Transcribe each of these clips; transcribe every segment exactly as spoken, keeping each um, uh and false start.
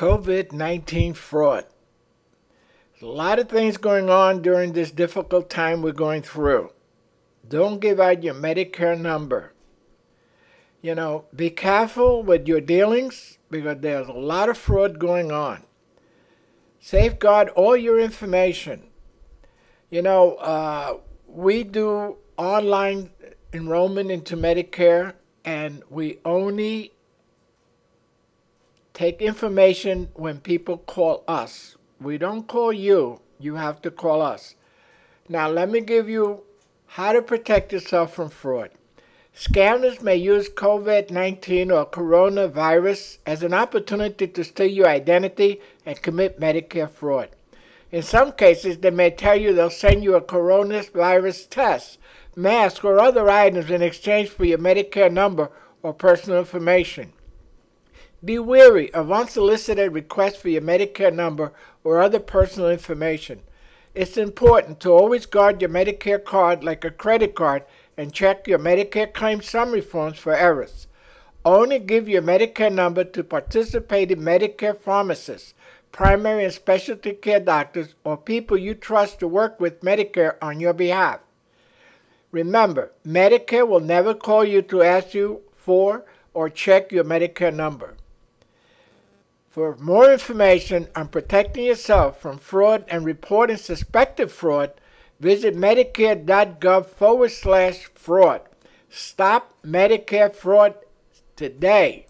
COVID nineteen fraud. There's a lot of things going on during this difficult time we're going through. Don't give out your Medicare number. You know, be careful with your dealings because there's a lot of fraud going on. Safeguard all your information. You know, uh, we do online enrollment into Medicare, and we only take information when people call us. We don't call you. You have to call us. Now, let me give you how to protect yourself from fraud. Scammers may use COVID nineteen or coronavirus as an opportunity to steal your identity and commit Medicare fraud. In some cases, they may tell you they'll send you a coronavirus test, mask, or other items in exchange for your Medicare number or personal information. Be wary of unsolicited requests for your Medicare number or other personal information. It's important to always guard your Medicare card like a credit card and check your Medicare claim summary forms for errors. Only give your Medicare number to participating Medicare pharmacists, primary and specialty care doctors, or people you trust to work with Medicare on your behalf. Remember, Medicare will never call you to ask you for or check your Medicare number. For more information on protecting yourself from fraud and reporting suspected fraud, visit Medicare.gov forward slash fraud. Stop Medicare fraud today.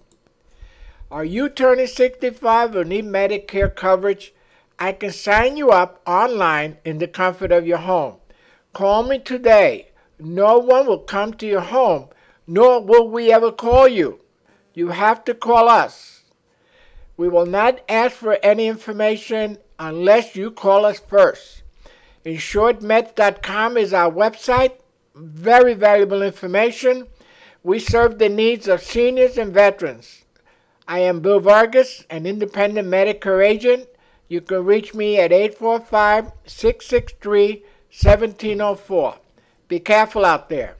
Are you turning sixty-five or need Medicare coverage? I can sign you up online in the comfort of your home. Call me today. No one will come to your home, nor will we ever call you. You have to call us. We will not ask for any information unless you call us first. Insured Med dot com is our website. Very valuable information. We serve the needs of seniors and veterans. I am Bill Vargas, an independent Medicare agent. You can reach me at eight four five, six six three, one seven zero four. Be careful out there.